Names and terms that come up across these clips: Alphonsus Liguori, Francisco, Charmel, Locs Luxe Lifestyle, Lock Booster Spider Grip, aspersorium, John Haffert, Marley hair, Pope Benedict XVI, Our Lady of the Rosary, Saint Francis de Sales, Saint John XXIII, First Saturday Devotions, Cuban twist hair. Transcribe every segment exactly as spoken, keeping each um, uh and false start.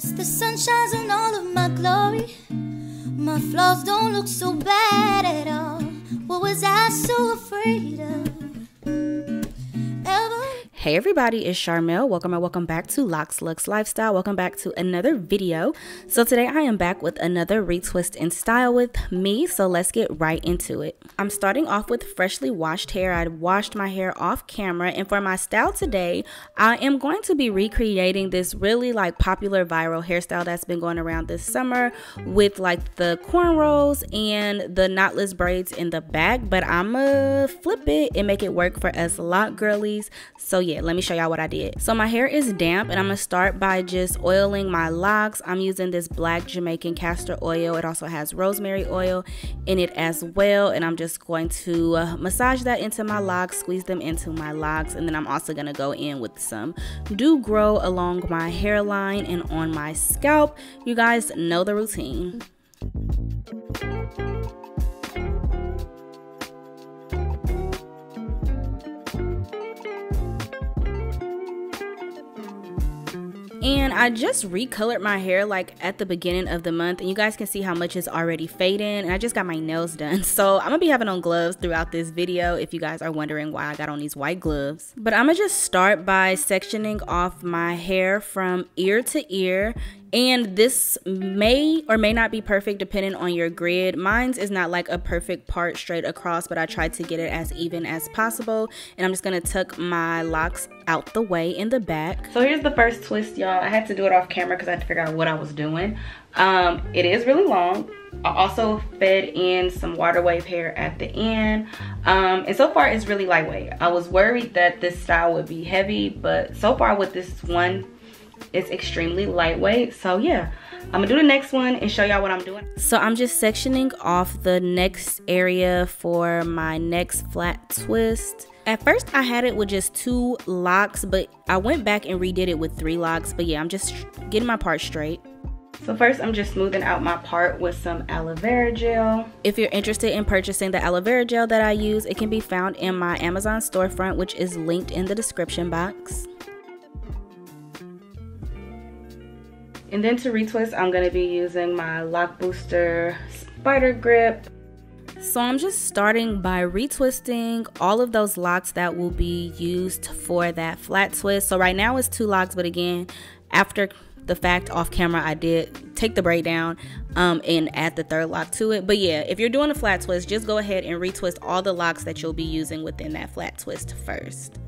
'Cause the sun shines in all of my glory. My flaws don't look so bad at all. What was I so afraid of? Ever? Hey everybody, it's Charmel. Welcome and welcome back to Locs Luxe Lifestyle. Welcome back to another video. So today I am back with another retwist in style with me. So let's get right into it. I'm starting off with freshly washed hair. I washed my hair off camera, and for my style today, I am going to be recreating this really like popular viral hairstyle that's been going around this summer with like the cornrows and the knotless braids in the back, but I'ma flip it and make it work for us lock girlies. So yeah, Yeah, let me show y'all what I did. So my hair is damp, and I'm gonna start by just oiling my locks. I'm using this black Jamaican castor oil. It also has rosemary oil in it as well, and I'm just going to uh, massage that into my locks, squeeze them into my locks, and then I'm also gonna go in with some do grow along my hairline and on my scalp. You guys know the routine. And I just recolored my hair like at the beginning of the month, and you guys can see how much is already fading, and I just got my nails done. So I'm gonna be having on gloves throughout this video if you guys are wondering why I got on these white gloves. But I'm gonna just start by sectioning off my hair from ear to ear. And this may or may not be perfect depending on your grid. Mine's is not like a perfect part straight across, but I tried to get it as even as possible. And I'm just gonna tuck my locks out the way in the back. So here's the first twist, y'all. I had to do it off camera because I had to figure out what I was doing. Um, it is really long. I also fed in some water wave hair at the end, um, and so far it's really lightweight. I was worried that this style would be heavy, but so far with this one, it's extremely lightweight. So yeah, I'm gonna do the next one and show y'all what I'm doing. So I'm just sectioning off the next area for my next flat twist. At first I had it with just two locks, but I went back and redid it with three locks. But yeah, I'm just getting my part straight. So first, I'm just smoothing out my part with some aloe vera gel. If you're interested in purchasing the aloe vera gel that I use, it can be found in my Amazon storefront, which is linked in the description box. And then to retwist, I'm gonna be using my Lock Booster Spider Grip. So I'm just starting by retwisting all of those locks that will be used for that flat twist. So right now it's two locks, but again, after the fact off camera, I did take the braid down um, and add the third lock to it. But yeah, if you're doing a flat twist, just go ahead and retwist all the locks that you'll be using within that flat twist first.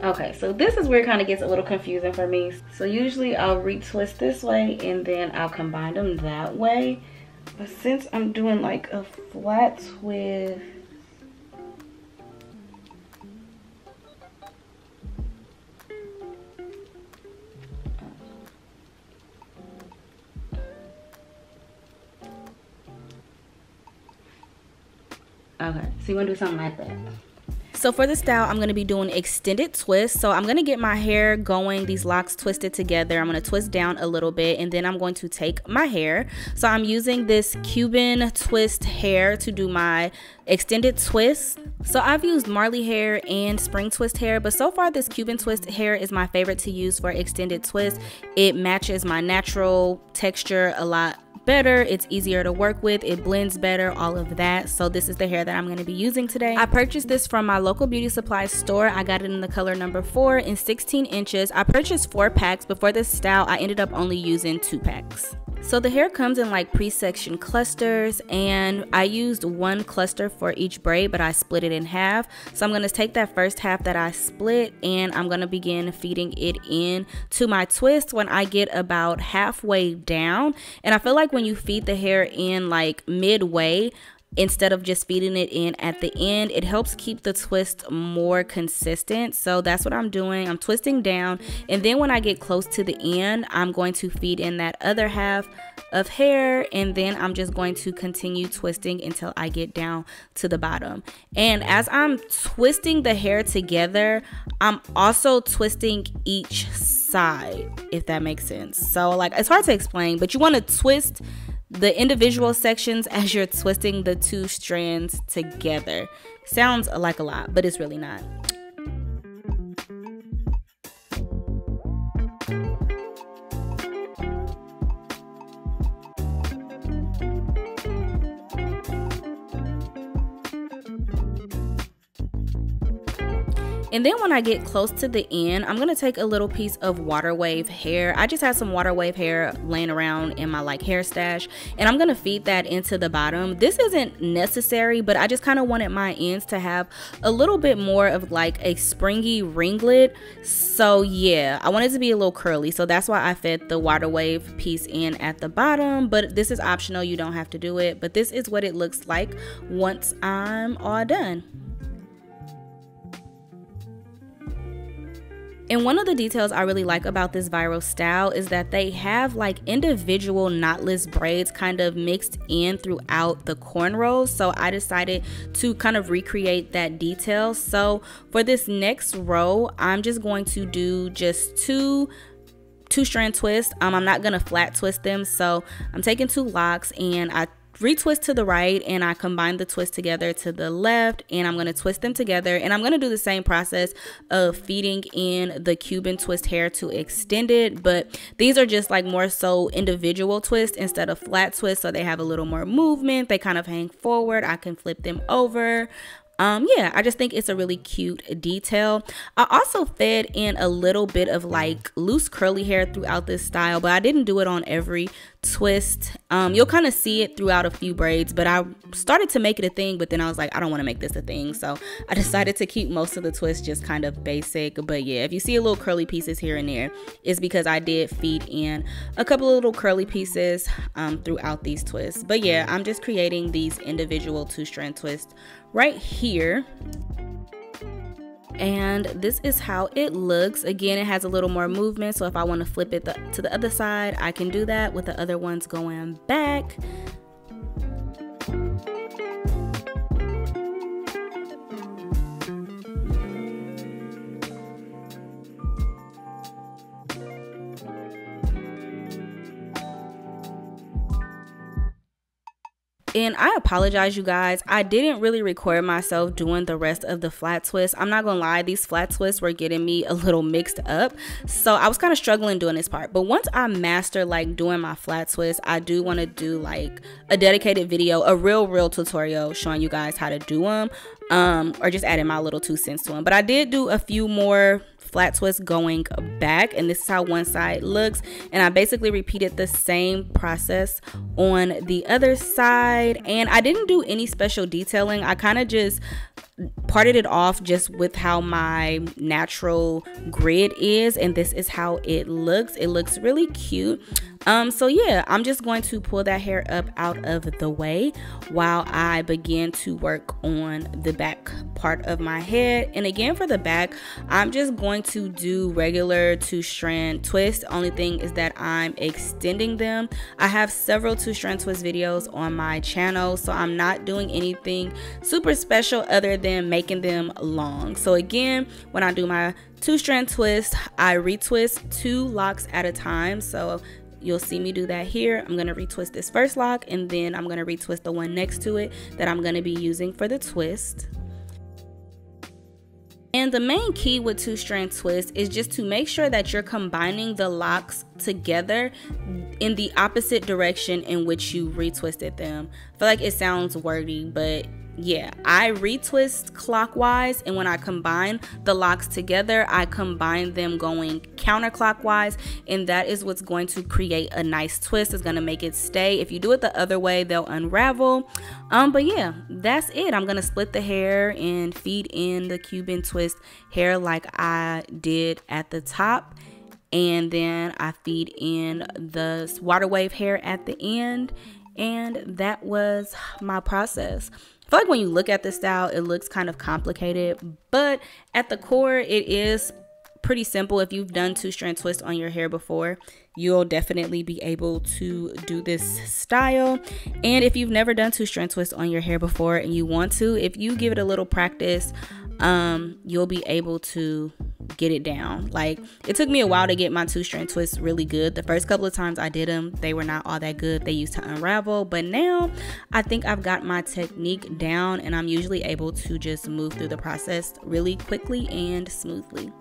Okay, so this is where it kind of gets a little confusing for me. So usually I'll retwist this way and then I'll combine them that way. But since I'm doing like a flat twist, okay, so you want to do something like that. So for this style, I'm going to be doing extended twists. So I'm going to get my hair going, these locks twisted together. I'm going to twist down a little bit, and then I'm going to take my hair. So I'm using this Cuban twist hair to do my extended twist. So I've used Marley hair and spring twist hair, but so far this Cuban twist hair is my favorite to use for extended twist. It matches my natural texture a lot better, it's easier to work with, it blends better, all of that. So this is the hair that I'm going to be using today. I purchased this from my local beauty supply store. I got it in the color number four and sixteen inches. I purchased four packs, but for this style I ended up only using two packs. So the hair comes in like pre-sectioned clusters, and I used one cluster for each braid, but I split it in half. So I'm going to take that first half that I split, and I'm going to begin feeding it in to my twist when I get about halfway down. And I feel like when you feed the hair in like midway, instead of just feeding it in at the end, it helps keep the twist more consistent. So that's what I'm doing. I'm twisting down, and then when I get close to the end, I'm going to feed in that other half of hair, and then I'm just going to continue twisting until I get down to the bottom. And as I'm twisting the hair together, I'm also twisting each side, if that makes sense. So like, it's hard to explain, but you want to twist the individual sections as you're twisting the two strands together. Sounds like a lot, but it's really not. And then when I get close to the end, I'm going to take a little piece of water wave hair. I just had some water wave hair laying around in my like hair stash, and I'm going to feed that into the bottom. This isn't necessary, but I just kind of wanted my ends to have a little bit more of like a springy ringlet. So yeah, I wanted it to be a little curly. So that's why I fed the water wave piece in at the bottom, but this is optional. You don't have to do it, but this is what it looks like once I'm all done. And one of the details I really like about this viral style is that they have like individual knotless braids kind of mixed in throughout the cornrows. So I decided to kind of recreate that detail. So for this next row, I'm just going to do just two two strand twists. Um, I'm not going to flat twist them. So I'm taking two locks and I retwist to the right, and I combine the twist together to the left, and I'm going to twist them together, and I'm going to do the same process of feeding in the Cuban twist hair to extend it, but these are just like more so individual twists instead of flat twists, so they have a little more movement, they kind of hang forward, I can flip them over. Um, yeah, I just think it's a really cute detail. I also fed in a little bit of like loose curly hair throughout this style, but I didn't do it on every twist. Um, you'll kind of see it throughout a few braids, but I started to make it a thing, but then I was like, I don't want to make this a thing. So I decided to keep most of the twists just kind of basic. But yeah, if you see a little curly pieces here and there, it's because I did feed in a couple of little curly pieces um, throughout these twists. But yeah, I'm just creating these individual two strand twists right here, and this is how it looks. Again, it has a little more movement, so if I want to flip it the, to the other side, I can do that with the other ones going back. And I apologize, you guys, I didn't really record myself doing the rest of the flat twists. I'm not gonna lie, these flat twists were getting me a little mixed up, so I was kind of struggling doing this part. But once I master like doing my flat twists, I do want to do like a dedicated video, a real real tutorial showing you guys how to do them, um or just adding my little two cents to them. But I did do a few more flat twist going back, and this is how one side looks, and I basically repeated the same process on the other side. And I didn't do any special detailing, I kind of just parted it off just with how my natural grid is, and this is how it looks. It looks really cute. Um, so yeah, I'm just going to pull that hair up out of the way while I begin to work on the back part of my head. And again, for the back, I'm just going to do regular two strand twists. Only thing is that I'm extending them. I have several two strand twist videos on my channel, so I'm not doing anything super special other than making them long. So again, when I do my two strand twist, I retwist two locks at a time. So you'll see me do that here. I'm going to retwist this first lock, and then I'm going to retwist the one next to it that I'm going to be using for the twist. And the main key with two strand twists is just to make sure that you're combining the locks together in the opposite direction in which you retwisted them. I feel like it sounds wordy, but yeah, I retwist clockwise, and when I combine the locks together, I combine them going counterclockwise, and that is what's going to create a nice twist. It's going to make it stay. If you do it the other way, they'll unravel. Um, but yeah, that's it. I'm going to split the hair and feed in the Cuban twist hair like I did at the top, and then I feed in the water wave hair at the end, and that was my process. I feel like when you look at this style, it looks kind of complicated, but at the core, it is pretty simple. If you've done two strand twists on your hair before, you'll definitely be able to do this style. And if you've never done two strand twists on your hair before and you want to, if you give it a little practice, um, you'll be able to get it down. Like, it took me a while to get my two strand twists really good. The first couple of times I did them, they were not all that good. They used to unravel, but now I think I've got my technique down and I'm usually able to just move through the process really quickly and smoothly.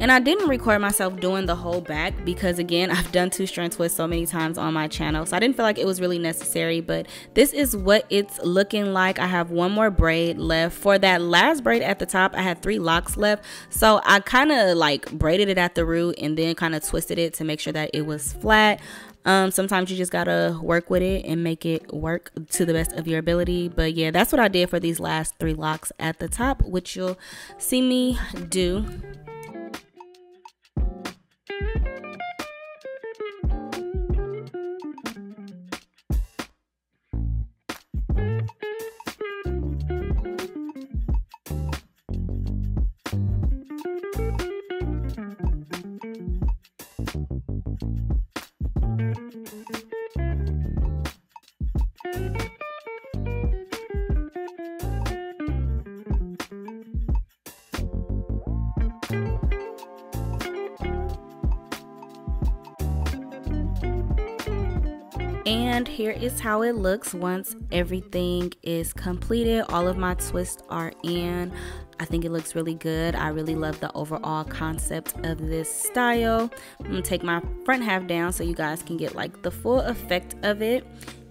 And I didn't record myself doing the whole back because, again, I've done two strand twists so many times on my channel, so I didn't feel like it was really necessary, but this is what it's looking like. I have one more braid left. For that last braid at the top, I had three locks left, so I kind of like braided it at the root and then kind of twisted it to make sure that it was flat. Um, sometimes you just gotta work with it and make it work to the best of your ability. But yeah, that's what I did for these last three locks at the top, which you'll see me do. And here is how it looks once everything is completed. All of my twists are in. I think it looks really good. I really love the overall concept of this style. I'm gonna take my front half down so you guys can get like the full effect of it.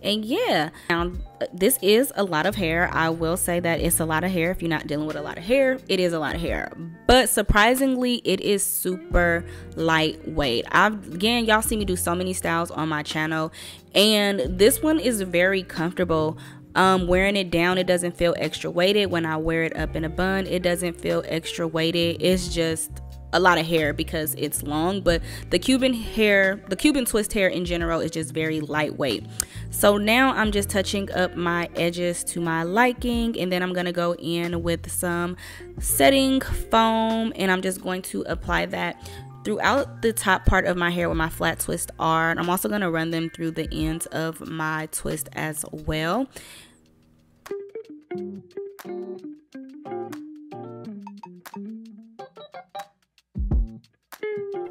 And yeah, now this is a lot of hair. I will say that it's a lot of hair. If you're not dealing with a lot of hair, it is a lot of hair, but surprisingly it is super lightweight. I've, again, y'all see me do so many styles on my channel, and this one is very comfortable. Um, wearing it down, it doesn't feel extra weighted. When I wear it up in a bun, it doesn't feel extra weighted. It's just a lot of hair because it's long, but the Cuban hair, the Cuban twist hair in general, is just very lightweight. So now I'm just touching up my edges to my liking, and then I'm gonna go in with some setting foam, and I'm just going to apply that throughout the top part of my hair where my flat twists are. And I'm also gonna run them through the ends of my twist as well.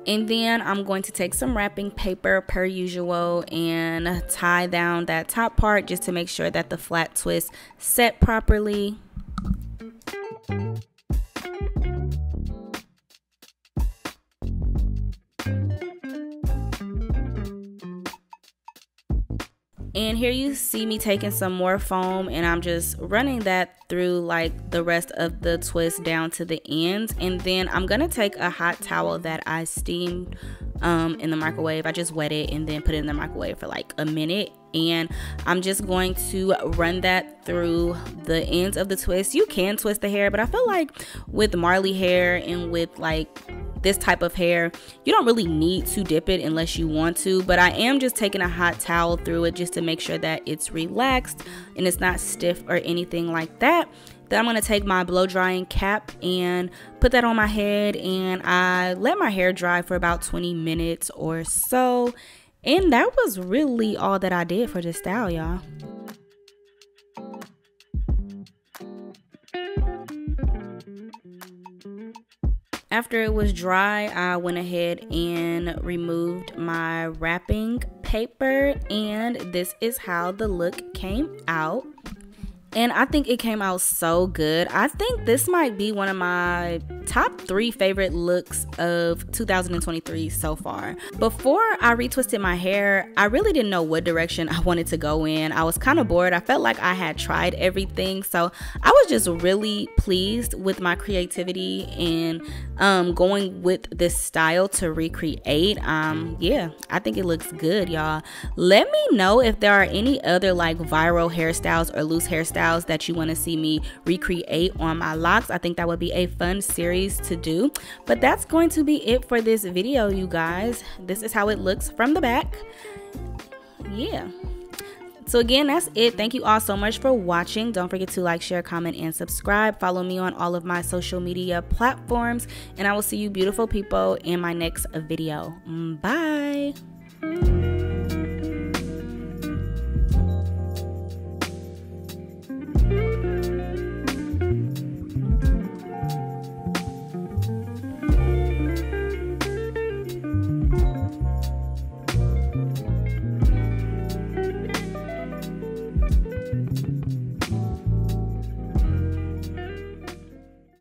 And then I'm going to take some wrapping paper per usual and tie down that top part just to make sure that the flat twist set properly. And here you see me taking some more foam, and I'm just running that through like the rest of the twist down to the ends. And then I'm gonna take a hot towel that I steamed um, in the microwave. I just wet it and then put it in the microwave for like a minute. And I'm just going to run that through the ends of the twist. You can twist the hair, but I feel like with Marley hair and with like this type of hair, you don't really need to dip it unless you want to, but I am just taking a hot towel through it just to make sure that it's relaxed and it's not stiff or anything like that. Then I'm going to take my blow drying cap and put that on my head, and I let my hair dry for about twenty minutes or so. And that was really all that I did for this style, y'all. After it was dry, I went ahead and removed my wrapping paper, and this is how the look came out. And I think it came out so good. I think this might be one of my top three favorite looks of two thousand twenty-three so far. Before I retwisted my hair, I really didn't know what direction I wanted to go in. I was kind of bored. I felt like I had tried everything. So I was just really pleased with my creativity and um, going with this style to recreate. Um, yeah, I think it looks good, y'all. Let me know if there are any other like viral hairstyles or loose hairstyles that you want to see me recreate on my locks. I think that would be a fun series to do. But that's going to be it for this video, you guys. This is how it looks from the back. Yeah. So again, that's it. Thank you all so much for watching. Don't forget to like, share, comment, and subscribe. Follow me on all of my social media platforms, and I will see you beautiful people in my next video. Bye.